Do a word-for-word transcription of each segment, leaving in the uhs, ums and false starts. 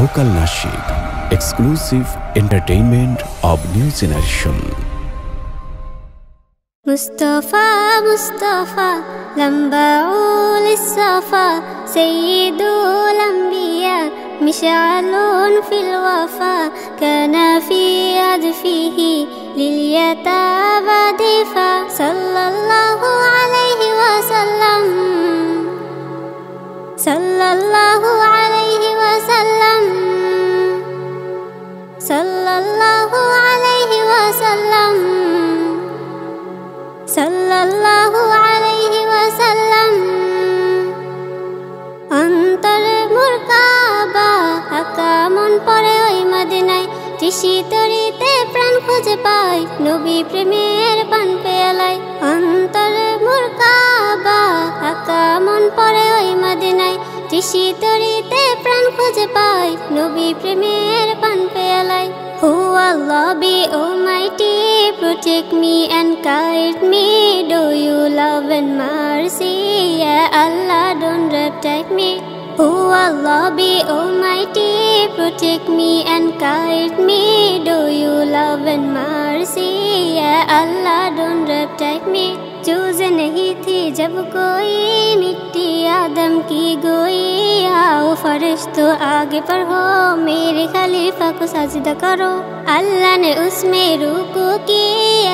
local Nashik, exclusive entertainment of new generation. Mustafa, Mustafa, lamba'ul safa, Sayyidul Anbiya, mish'alun fil wafa, kana fi adfihi lil yatama difa, sallallahu alayhi wa sallam, sallallahu alayhi wa sallam, sallallahu alayhi wa sallam. Sallallahu alayhi wa sallam. Antar murkaba akamun pore oi madinai, tishitorite pran khuje pai nobi premer pan pelai. Antar murkaba akamun pore oi madinai, tishitorite pran khuje pai nobi premer pan pelai. Oh Allah, be Almighty, protect me and guide me. Do you love and mercy? Yeah, Allah, don't restrict me. Oh Allah, be Almighty, protect me and guide me. Do you love and mercy? Yeah, Allah, don't restrict me. Choose नहीं थी जब कोई मिट्टी आदम की गोई, आओ फरिश्तो आगे बढ़ो, मेरे खलीफा को सजदा करो। अल्लाह ने उसमें रूको की,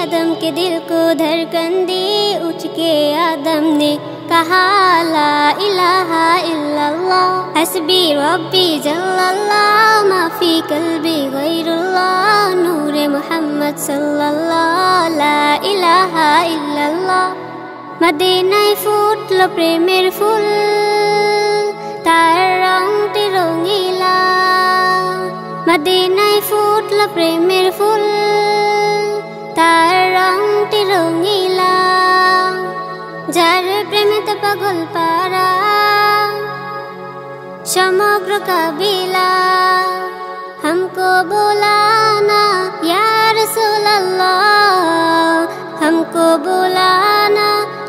आदम के दिल को धड़कन दी, उठ के आदम ने कहा ला इलाहा इल्लल्लाह, हस्बी रब्बी जल्लल्लाह, माफी कल्बी गैरुल्लाह, नूरे मोहम्मद सल्लल्लाह, ला इलाहा इल्लल्लाह। मदीनाय फुटलो प्रेमेर फुल, तार रंगटी रंगीला, मदीनाय फुटलो प्रेमेर फुल, तार रंगटी रंगीला। जार प्रेमेते पागल पारा समग्र काबिला, हमको बुलाना या रसूल अल्लाह, हमको बुलाना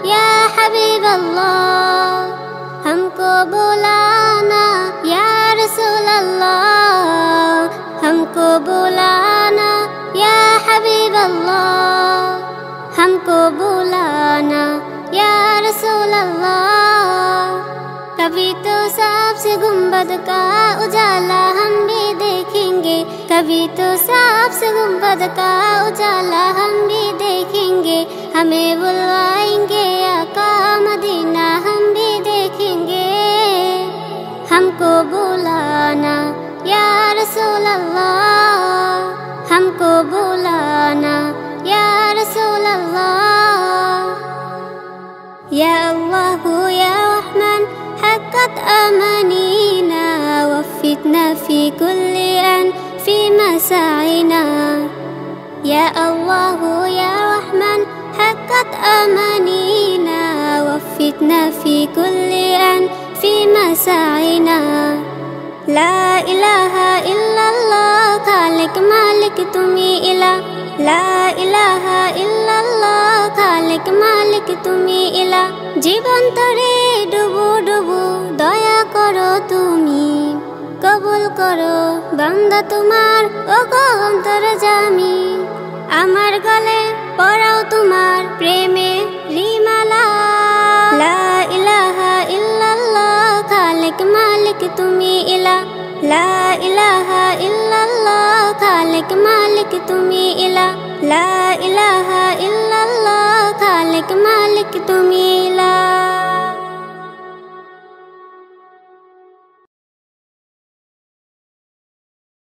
या हबीब अल्लाह, हमको बुलाना या रसूल अल्लाह, हमको बुलाना या हबीब अल्लाह, हमको बुलाना या रसूल अल्लाह। कभी तो सबसे गुंबद का उजाला हम भी देखेंगे, कभी तो सबसे गुंबद का उजाला हम भी देखेंगे, हमें बुलवाएंगे आका मदीना हम भी देखेंगे, हमको बुलाना या रसूल अल्लाह, हमको बुलाना या रसूल अल्लाह। يا الله يا رحمن حقت أمانينا، وفقنا في كل أن في مساعينا. يا الله يا رحمن حقت أمانينا، وفقنا في كل أن في مساعينا. لا إله إلا الله خالق مالك تمي إله، ला इलाहा इल्लल्लाह खालिक मालिक तुमी इला। जीवन तोरे डुबो डुबो दया करो तुमी, कबूल करो बंदा तुमार ओगो अंतर जामी। आमार गले पराओ तुमार प्रेमे रिमाला, ला इलाहा इल्लल्लाह खालिक मालिक तुमी इला। ला इलाहा इल्लल्लाह खालिक मालिक तुमी इला। ला